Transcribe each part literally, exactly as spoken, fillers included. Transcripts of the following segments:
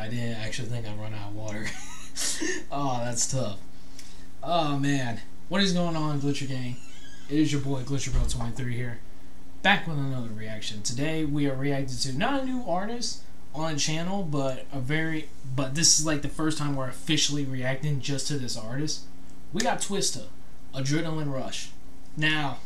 I didn't actually think I'd run out of water. Oh, that's tough. Oh, man. What is going on, Glitcher Gang? It is your boy, Glitcher Bro twenty-three here. Back with another reaction. Today, we are reacting to not a new artist on the channel, but a very... But this is like the first time we're officially reacting just to this artist. We got Twista, Adrenaline Rush. Now,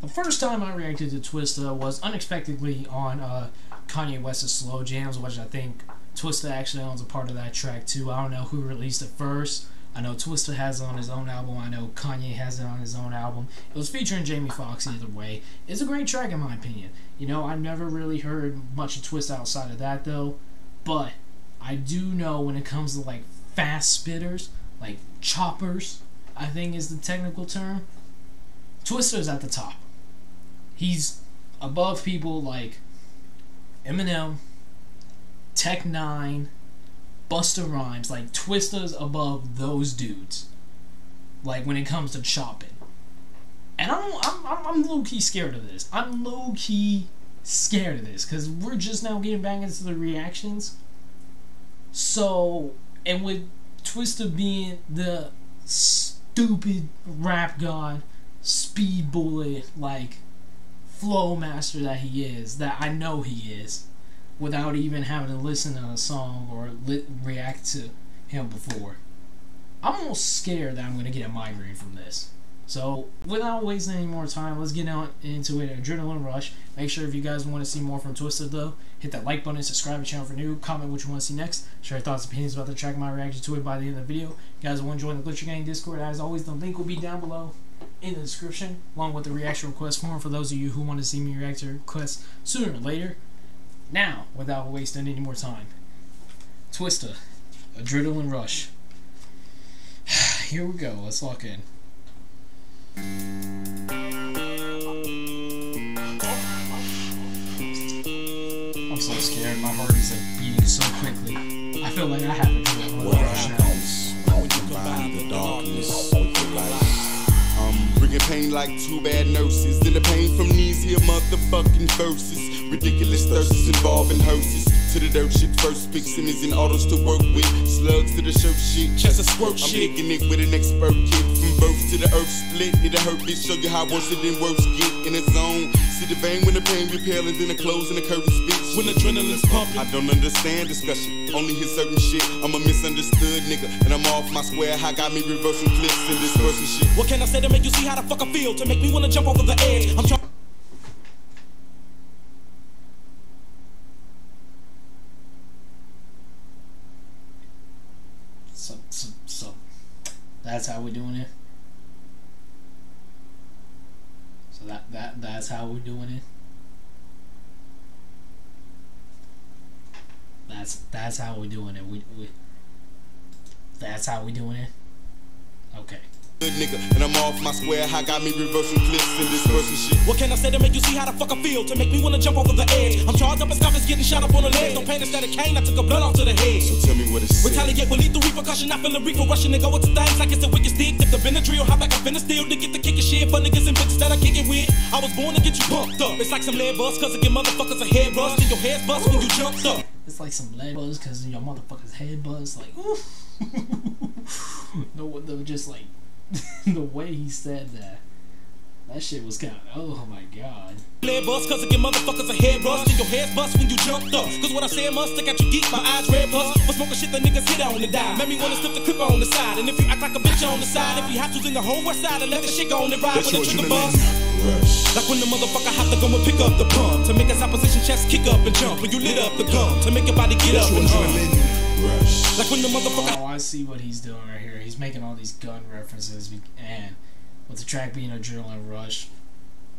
the first time I reacted to Twista was unexpectedly on uh, Kanye West's Slow Jams, which I think Twista actually owns a part of that track too. I don't know who released it first. I know Twista has it on his own album. I know Kanye has it on his own album. It was featuring Jamie Foxx either way. It's a great track in my opinion. You know, I've never really heard much of Twista outside of that though. But I do know when it comes to like fast spitters, like choppers, I think is the technical term, Twista's at the top. He's above people like Eminem, Tech Nine, Busta Rhymes. Like, Twista's above those dudes, like, when it comes to chopping. And I'm, I'm, I'm low-key scared of this. I'm low-key scared of this, because we're just now getting back into the reactions. So, and with Twista being the stupid rap god, speed bullet, like, flow master that he is, that I know he is, without even having to listen to a song or li react to him before. I'm almost scared that I'm going to get a migraine from this. So, without wasting any more time, let's get out into it. Adrenaline Rush. Make sure if you guys want to see more from Twista, though, hit that like button, subscribe to the channel for new, comment what you want to see next, share your thoughts and opinions about the track, my reaction to it by the end of the video. If you guys want to join the Glitcher Gang Discord, as always, the link will be down below in the description, along with the reaction request form for those of you who want to see me react to requests sooner or later. Now, without wasting any more time, Twista, Adrenaline Rush. Here we go, let's lock in. I'm so scared, my heart is like beating so quickly. I feel like I have to do that. What happens when you combine the darkness with the light? I'm bringing pain like two bad nurses, and the pain from these here motherfucking verses. Ridiculous thirsts involving hearses to the dirt shit. First picks and is in autos to work with. Slugs to the shirt shit. Chest of squirt shit. I'm making it with an expert kid. From birth to the earth split. It'll hurt bitch. Show you how worse it then worse get in its own. See the vein when the pain repelling, then the clothes and the curtains bitch. When adrenaline's pumping. I don't understand discussion. Only hit certain shit. I'm a misunderstood nigga. And I'm off my square. How got me reversing clips and dispersing shit. What can I say to make you see how the fuck I feel? To make me wanna jump over the edge. I'm trying. So, so, so, that's how we're doing it. So that that that's how we're doing it. That's that's how we're doing it. We we. That's how we're doing it. Okay. Good nigga, and I'm off my square. How got me reversing clips and dispersing shit. What can I say to make you see how the fuck I feel? To make me wanna jump over the edge. I'm charged up and stuff is getting shot up on the leg. No pain instead of cane. I took a blood off to the head. So tell me what it's. Retaliate with lethal repercussion. I feel a reefer rushing and go into things like it's the wicked stick. If the Benadryl, how back I finna steal to get the kick of shit for niggas and bitches that I kick it with. I was born to get you bumped up. It's like some lead buzz, cause it get motherfuckers a head buzz. And your head buzz when you jumped up. It's like some lead buzz, cause your motherfuckers head buzz. Like, no, no, just like. The way he said that, that shit was kind of, oh my god. Lead bust, cause I get motherfuckers a head rust. And your head bust when you jumped up. Cause what I said must stick out your geek, my eyes red bust. But smoking shit that niggas hit on the dime. Made me wanna slip the clip on the side. And if you act like a bitch on the side, if you have to in the whole west side, and let the shit go on the ride. That's when the trigger bust. Like when the motherfucker have to go and pick up the pump. To make his opposition chest kick up and jump. When you lit up the gum, to make your body get up and jump. Like when the motherfucker. Oh, I see what he's doing right here. He's making all these gun references, and with the track being Adrenaline Rush,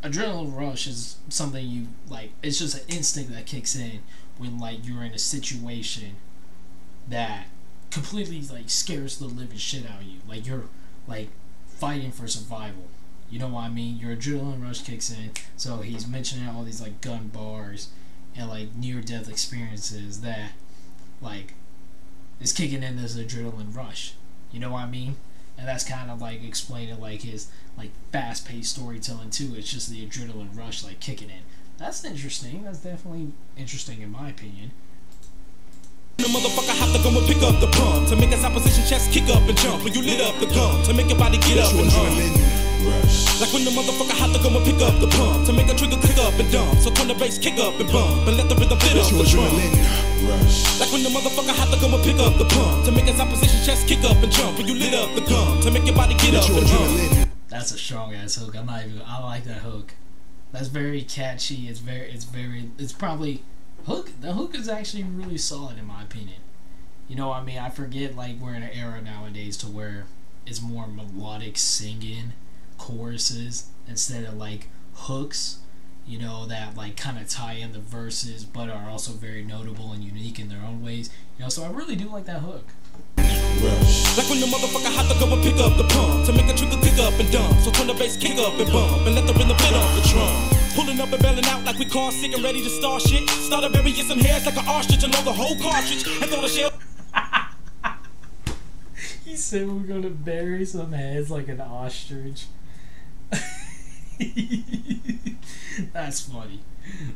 Adrenaline Rush is something you like. It's just an instinct that kicks in when like you're in a situation that completely like scares the living shit out of you. Like you're like fighting for survival. You know what I mean? Your adrenaline rush kicks in. So he's mentioning all these like gun bars and like near-death experiences that like. Is kicking in this adrenaline rush, you know what I mean? And that's kind of like explaining like his like fast-paced storytelling too. It's just the adrenaline rush like kicking in. That's interesting. That's definitely interesting in my opinion. The motherfucker have to go and pick up the pump to make his opposition chest kick up and jump. When you lit up the gum to make your body get up and um. rush. Like when the motherfucker have to go and pick up the pump to make a trigger click up and dump. So turn the bass kick up and bump and let the rhythm fit up the drum. Rush. Like when the motherfucker have to go and pick up the pump to make his opposition chest kick up and jump. When you lit up the gum to make your body get up and um. That's a strong ass hook. I'm not even. I like that hook. That's very catchy. It's very. It's very. It's probably. Hook, the hook is actually really solid in my opinion. You know what I mean? I forget, like, we're in an era nowadays to where it's more melodic singing, choruses, instead of, like, hooks, you know, that, like, kind of tie in the verses, but are also very notable and unique in their own ways. You know, so I really do like that hook. Rush. Like when the motherfucker had to go and pick up the pump to make a trigger kick up and dump. So turn the bass kick up and bump and let the rhythm fit off the drum. Pulling up and bailing out like we car sick and ready to start shit. Started burying some hairs like an ostrich and all the whole cartridge and throw the shell. He said we're gonna bury some heads like an ostrich. That's funny.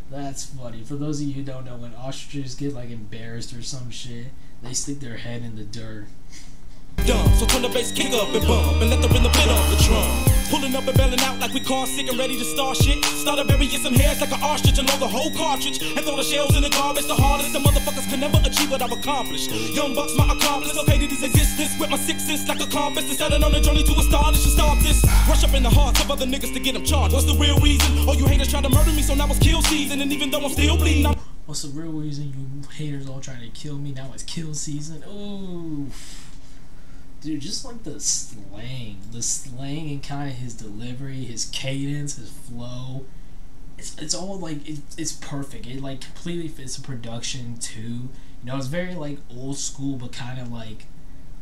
That's funny. For those of you who don't know, when ostriches get like embarrassed or some shit, they stick their head in the dirt. Dumb, so turn the bass kick up and bump and let the rhythm bit off the drum. Pulling up and bailing out like we car sick and ready to start shit. Started burying some hairs like an ostrich and load the whole cartridge and throw the shells in the garbage. The hardest the motherfuckers can never achieve what I've accomplished. Young Bucks, my accomplice, located his existence with my sixes like a compass. Decided on a journey to astonish and stop this. Rush up in the hearts of other niggas to get them charged. What's the real reason? All you haters try to murder me, so now it's kill season. And even though I'm still bleeding, I'm what's the real reason you haters all trying to kill me? Now it's kill season. Ooh. Dude, just like the slang, the slang and kind of his delivery, his cadence, his flow, it's, it's all like, it, it's perfect. It like completely fits the production too. You know, it's very like old school, but kind of like,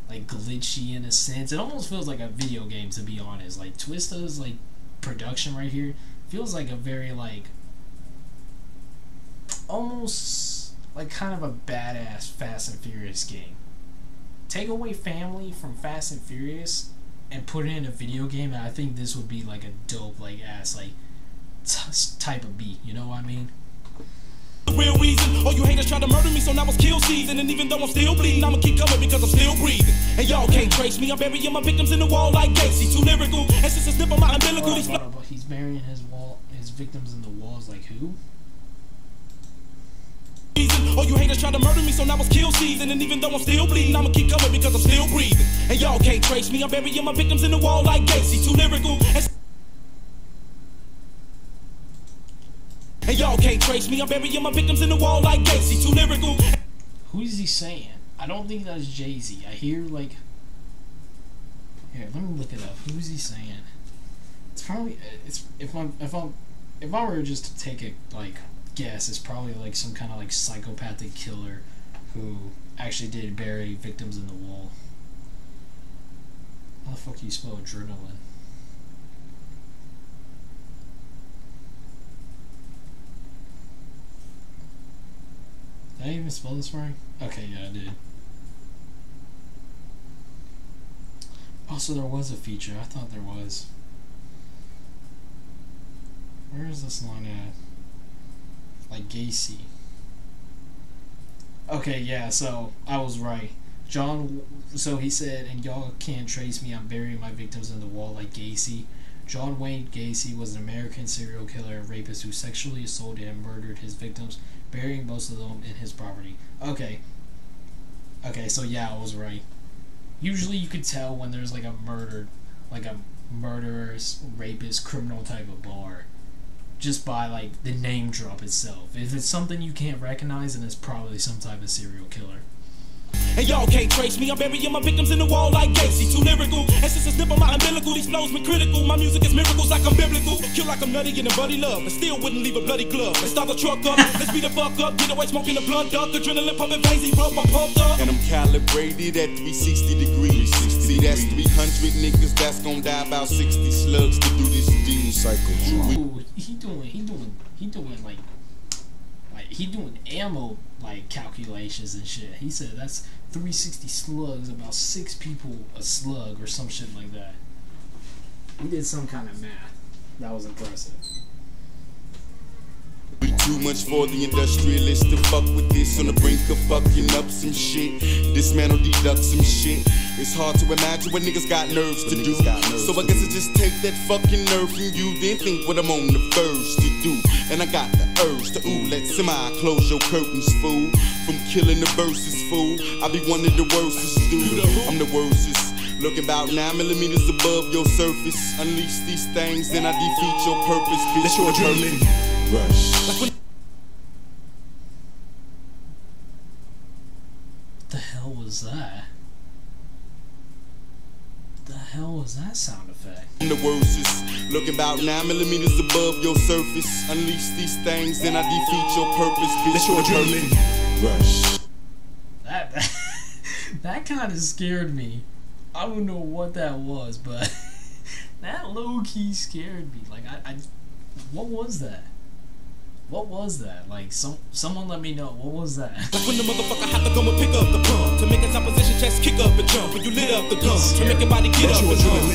like glitchy in a sense. It almost feels like a video game, to be honest. Like Twista's like production right here feels like a very like, almost like kind of a badass Fast and Furious game. Take away family from Fast and Furious and put it in a video game, and I think this would be like a dope like ass like t type of beat, you know what I mean? The real reason, all you haters try to murder me, so now it's kill season. And even though I'm still bleeding, I'ma keep coming because I'm still breathing. And y'all can't trace me, I'm burying my victims in the wall like Gacy. Too lyrical, and since it's on my umbilical. He's burying his wall, his victims in the walls like who? All you haters try to murder me, so now it's kill season. And even though I'm still bleeding, I'ma keep coming because I'm still breathing. And y'all can't trace me, I'm burying my victims in the wall like Gacy. Too lyrical. And y'all can't trace me, I'm burying my victims in the wall like Gacy. Too lyrical. Who is he saying? I don't think that's Jay-Z. I hear like... Here, let me look it up. Who is he saying? It's probably... It's If I'm... If I'm... If I were just to take it like... guess it's probably like some kind of like psychopathic killer who actually did bury victims in the wall. How the fuck do you spell adrenaline? Did I even spell this right? Okay, yeah, I did. Also, there was a feature. I thought there was. Where is this line at? Like Gacy. Okay, yeah, so I was right. John, so he said, and y'all can't trace me, I'm burying my victims in the wall like Gacy. John Wayne Gacy was an American serial killer and rapist who sexually assaulted and murdered his victims, burying most of them in his property. Okay. Okay, so yeah, I was right. Usually you could tell when there's like a murder, like a murderous, rapist, criminal type of bar. Just by like the name drop itself. If it's something you can't recognize, then it's probably some type of serial killer. And y'all can't trace me, I'm burying my victims in the wall like Gacy. Too lyrical, and since it's nip on my umbilical, these flows me critical. My music is miracles like I'm biblical. Kill like I'm nutty in a buddy love, and still wouldn't leave a bloody glove. Let's start the truck up, let's beat the fuck up. Get away smoking the blood duck, adrenaline pumping veins, bro, my pumped up. And I'm calibrated at three sixty degrees. See, that's three hundred niggas that's gonna die about sixty slugs to do this demon cycle. Ooh, he doing, he doing, he doing like... He doing ammo like calculations and shit. He said that's three sixty slugs, about six people a slug or some shit like that. He did some kind of math. That was impressive. too much for the industrialists to fuck with this. On the brink of fucking up some shit, dismantle, deduct some shit. It's hard to imagine what niggas got nerves to do. So I guess I just take that fucking nerve from you, then think what I'm on the verge to do. And I got the urge to ooh, let semi-close your curtains, fool. From killing the verses, fool, I be one of the worstest, dude. I'm the worstest. Looking about nine millimeters above your surface. Unleash these things, then I defeat your purpose, bitch. That's your adrenaline rush. What the hell was that? The hell was that sound effect? I'm the worstest. Looking about nine millimeters above your surface. Unleash these things, then I defeat your purpose, bitch. That's your adrenaline rush. That that, that kind of scared me. I don't know what that was, but that low-key scared me. Like, I, I, what was that? What was that? Like, some, someone let me know. What was that? Like when the motherfucker had to come and pick up the pump. To make his opposition chest kick up and jump. When you lit up the gun. To make your body get up and jump.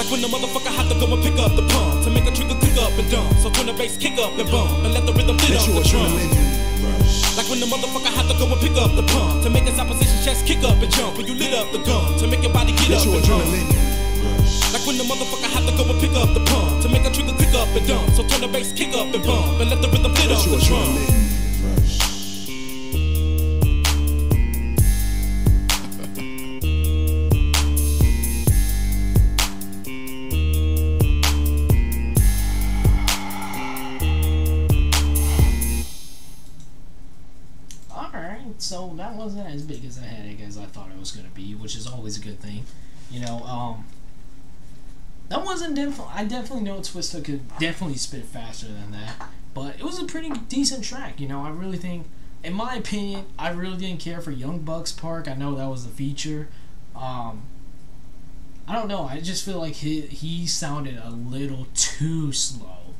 Like when the motherfucker had to go and pick up the pump. To make a trigger kick up and dump. So when the bass kick up and bump. And let the rhythm fit up the drum. Like when the motherfucker had to go and pick up the pump. To make his opposition chest kick up and jump. When you lit up the gun. To make your body get up and jump. Like when the motherfucker had to go and pick up the pump. To make a trigger kick up and dump. So turn the bass kick up and bump. And let the rhythm lit up the drum. So that wasn't as big as a headache as I thought it was going to be, which is always a good thing. You know, um, that wasn't definitely, I definitely know Twista could definitely spit faster than that, but it was a pretty decent track, you know. I really think, in my opinion, I really didn't care for Young Bucks Park. I know that was the feature. Um, I don't know, I just feel like he, he sounded a little too slow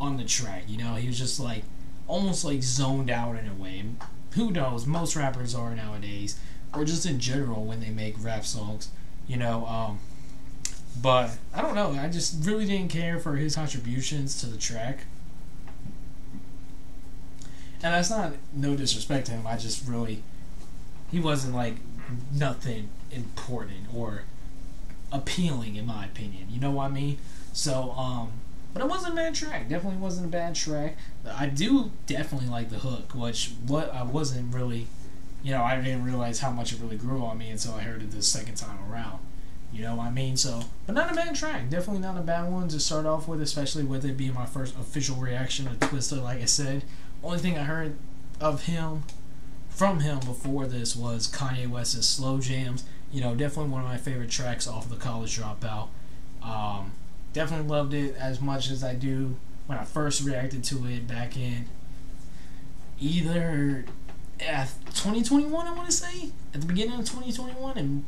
on the track, you know. He was just like, almost like zoned out in a way. Who knows, most rappers are nowadays, or just in general when they make rap songs, you know, um, but I don't know, I just really didn't care for his contributions to the track, and that's not no disrespect to him, I just really, he wasn't like nothing important or appealing in my opinion, you know what I mean, so, um, but it wasn't a bad track. Definitely wasn't a bad track. I do definitely like the hook, which what I wasn't really, you know, I didn't realize how much it really grew on me until I heard it the second time around. You know what I mean? So, but not a bad track. Definitely not a bad one to start off with, especially with it being my first official reaction to Twista. Like I said, only thing I heard of him, from him before this was Kanye West's Slow Jams. You know, definitely one of my favorite tracks off of the College Dropout. Um... Definitely loved it as much as I do when I first reacted to it back in either twenty twenty-one, I want to say, at the beginning of twenty twenty-one, and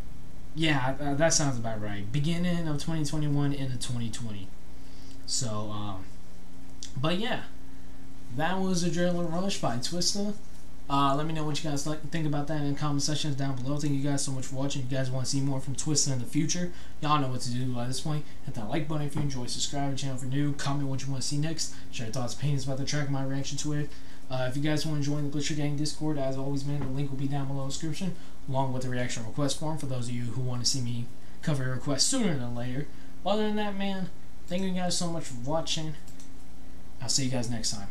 yeah, uh, that sounds about right. Beginning of twenty twenty-one into twenty twenty. So, um, but yeah, that was Adrenaline Rush by Twista. Uh, let me know what you guys like, think about that in the comment sections down below. Thank you guys so much for watching. If you guys want to see more from Twista in the future, y'all know what to do by this point. Hit that like button if you enjoy. Subscribe to the channel for new. Comment what you want to see next. Share your thoughts and opinions about the track and my reaction to it. Uh, if you guys want to join the Glitcher Gang Discord, as always, man, the link will be down below in the description, along with the reaction request form for those of you who want to see me cover your request sooner than later. Other than that, man, thank you guys so much for watching. I'll see you guys next time.